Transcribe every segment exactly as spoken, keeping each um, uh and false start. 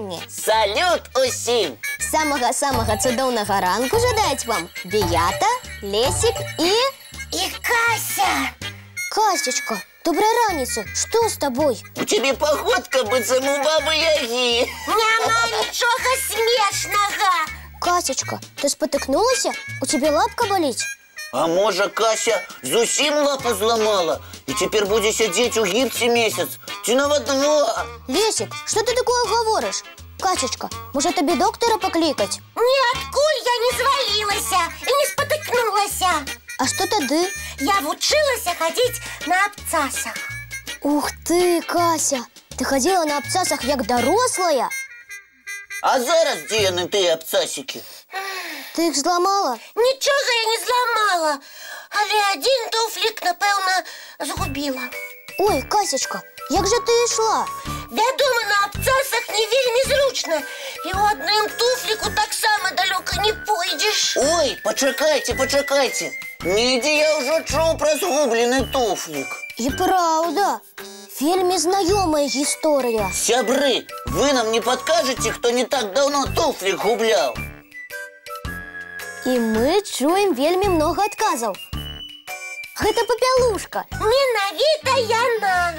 Ганні. Салют усім! Самого-самого цудовного ранку жадають вам Біята, Лесик і... И Кася! Касечка, доброй раницы, что с тобой? У тебя походка быцем у Бабы Яги. Няма ничего смешного. Касечка, ты спотыкнулась? У тебя лапка болит? А может, Кася зусим лапу сломала? И теперь будешь сидеть у гипсе месяц? Тяноводного. Лесик, что ты такое говоришь? Касечка, может, тебе доктора покликать? Нет, куль, я не свалилась и не спотыкнулась. А что тогда? Я училась ходить на абцасах. Ух ты, Кася! Ты ходила на абцасах, как дорослая? А зараз где на ты абцасики? Ты их взломала? Ничего я не взломала. Але один туфлик, напевно, загубила. Ой, Касечка, как же ты шла? Я дома на абцасах не вельми зручно. И у одним туфлику так само далеко не пойдешь. Ой, почекайте, почекайте. Не иди, я уже чув про згублений туфлик. И правда, вельми знакомая история. Сябры, вы нам не подкажете, кто не так давно туфлик гублял? И мы чуем вельми много отказов. Это Попелушка. Ненавита яна.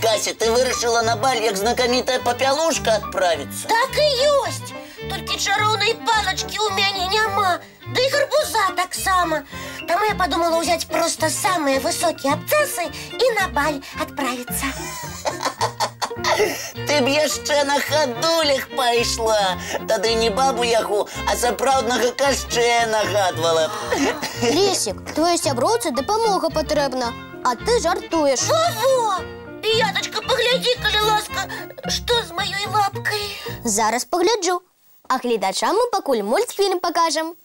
Кася, ты вырашила на баль, как знакомитая Попелушка отправиться? Так и есть. Только чаровной палочки у меня нема. Да и гарбуза так само. Там я подумала взять просто самые высокие абцасы и на баль отправиться. Ты б еще на ходулях пошла. Тогда не Бабу Ягу, а справдного Кащея нагадывала. Лесик, твоей сябровце допомога потребна, а ты жартуешь. Во-во! Пяточка, погляди, коли ласка, что с моей лапкой? Зараз погляджу. А глядачам мы покуль мультфильм покажем.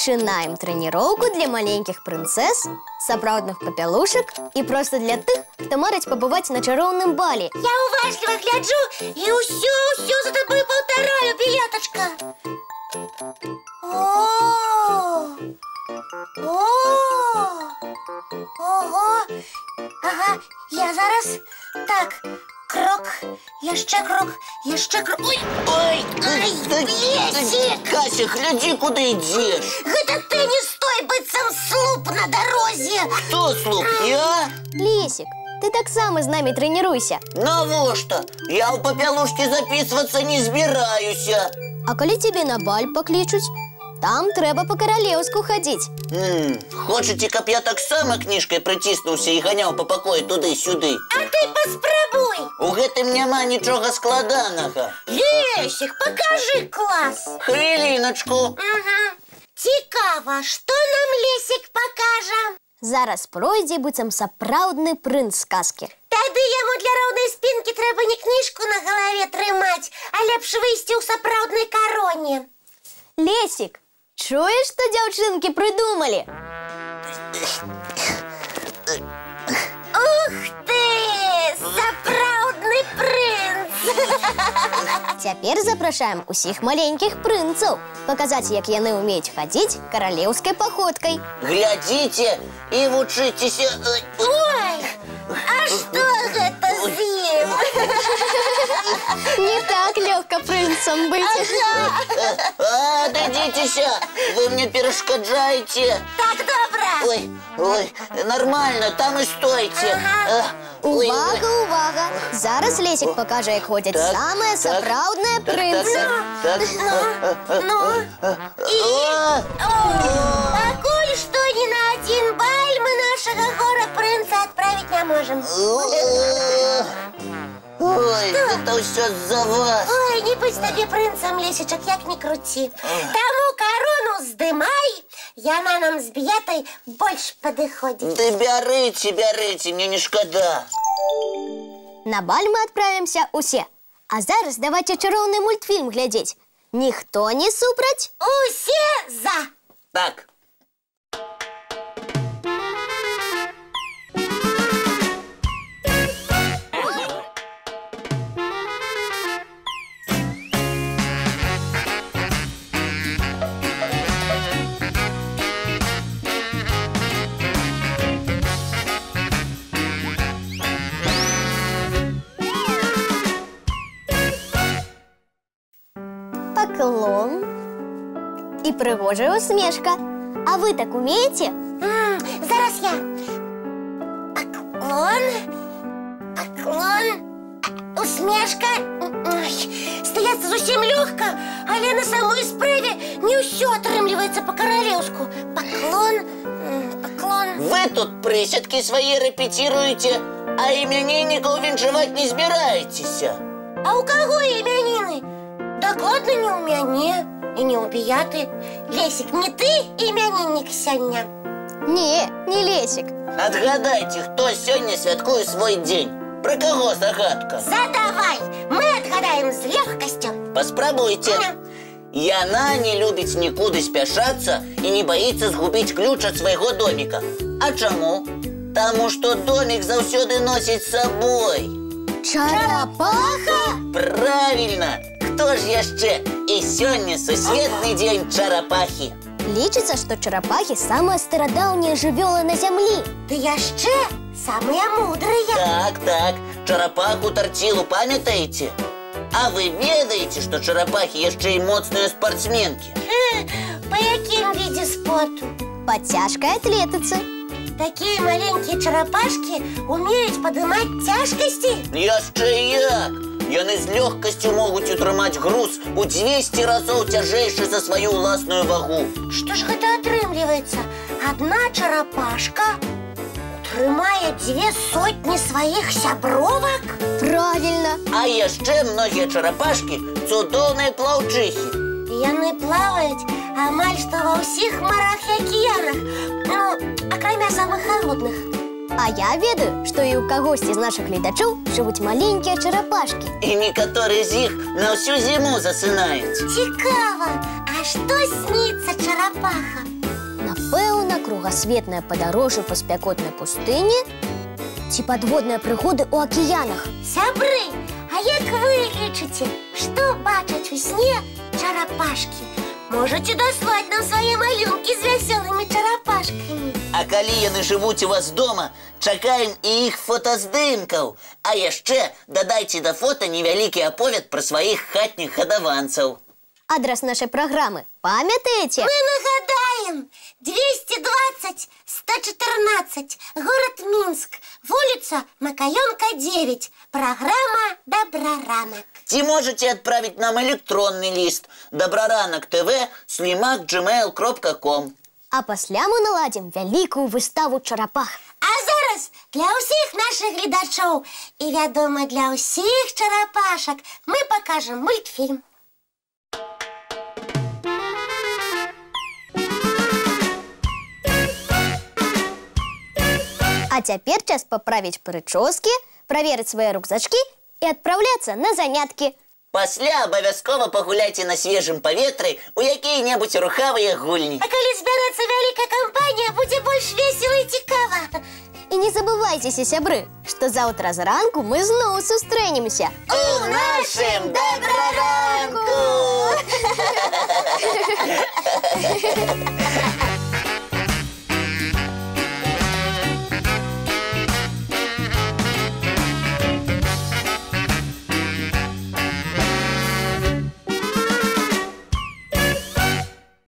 Начинаем тренировку для маленьких принцесс, соправдных попелушек и просто для тех, кто марить побывать на чаровном бале. Я уважливо гляджу и усё-усё за тобой повторяю, Пяточка. О-о-о! Ого! Ага, я зараз так. Крок, еще крок, еще крок. Ой, ой, ой, Лесик! Кася, гляди, куда идешь. Это ты не стой, быцем слуп на дорозе. Кто слуп, я? Лесик, ты так само с нами тренируйся. Наво что? Я у Попелушки записываться не собираюсь. А коли тебе на баль покличут, там треба по-королевску ходить. М-м, хочете, как я так само книжкой притиснулся и гонял по покою туды-сюды? А ты поспробуй! У гэтым няма ничего складаного. Лесик, покажи класс. Хвилиночку. Угу. Цікаво, что нам Лесик покажем? Зараз пройде быцем соправдный принц сказки. Тады ему для ровной спинки треба не книжку на голове трымать, а лепш выйти у соправдной короне. Лесик, чуешь, что девчонки придумали? Ух ты! Заправдный принц! Теперь запрошаем усих маленьких принцев показать, как яны умеют ходить королевской походкой. Глядите и учитесь. Ой! А что это зим? Не так легко принцем быть. Ага. А, дадитесь, вы мне перешкоджаете. Так добро. Ой, ой, нормально, там и стойте. Ага. Ой, увага, ой. Увага. Зараз Лесик покажет, как ходит самая соправдная принца. Ну, ну, и... Покуль что ни на один баль мы нашего гора принца отправить не можем. Ой, что? Это все за вас. Ой, не будь тебе принцем, Лесичек, як не крути. Тому корону сдымай, яна нам с Б'ятой больше подыходит. Да бярыте, бярыте, мне не шкода. На баль мы отправимся усе. А зараз давайте чаровный мультфильм глядеть. Никто не супрать. Усе за. Так. поклон и пригожая усмешка. А ви так умієте? Зараз я. Поклон, поклон, усмешка. Стояться зовсім легко, але на самій справі не все отримлюється по-королевську. Поклон, поклон. Ви тут присядки свої репетируєте, а іменинників віншувати не збираєтеся. А у кого іменини? Так ладно, не у мене и не у Пияты. Лесик, не ты именинник сегодня? Не, не Лесик. Отгадайте, кто сегодня святкует свой день. Про кого загадка? Задавай, мы отгадаем с легкостью. Поспробуйте. Яна не любит никуда спешаться и не боится сгубить ключ от своего домика. А чему? Тому, что домик завсёды носит с собой. Чарапаха? Правильно. Кто ж еще? И сегодня сусветный день чарапахи. Лічиться, что чарапахи самая стародавняя живёла на землі. Да я ще самая мудрая. Так, так. Чарапаху тортилу памятаете? А вы ведаете, что чарапахи еще и мощные спортсменки? По яким виде спорту? По тяжкой атлетице. Такие маленькие чарапашки умеют поднимать тяжкости? Еще як. Яны с легкостью могут утримать груз у двести разов тяжейший за свою властную вагу. Что ж это отрымливается? Одна чарапашка утримает две сотни своих сябровок? Правильно. А еще многие чарапашки цудовные плавчихи. Яны плавают амаль что во всех морях и океанах, ну, окромя самых холодных. А я ведаю, что и у когось из наших гледачоў живут маленькие чарапашки. И некоторые из них на всю зиму засынают. Цікаво, а что снится чарапаха? Напэўна, кругосветное подороже по спякотной пустыне, ці подводные пригоды у океанах. Сябры, а як вы лічыце, что бачаць у сне чарапашки? Можете дослать нам свои малюнки с веселыми чарапашками. А коли яны живут у вас дома, чакаем и их фотоздымков. А еще додайте до фото невеликий оповед про своих хатних ходованцев. Адрес нашей программы памятаете? Мы нагадаем. двести двадцать сто четырнадцать. Город Минск. Улица Макаёнка, девять. Программа «Доброранок». И можете отправить нам электронный лист Доброранок ТВ снимак джимейл точка ком. А после мы наладим великую выставу чарапах. А зараз для всех наших глядачоў и, вядома, для всех чарапашек мы покажем мультфильм. А теперь час поправить прически, проверить свои рюкзачки и отправляться на занятки. После обовязково погуляйте на свежем поветре у якій-небудь рухавые гульни. А коли збереться великая компания, будет больше весело и цікаво. И не забывайте, сябры, что завтра зранку мы снова сустренемся. У нашем Доброранку!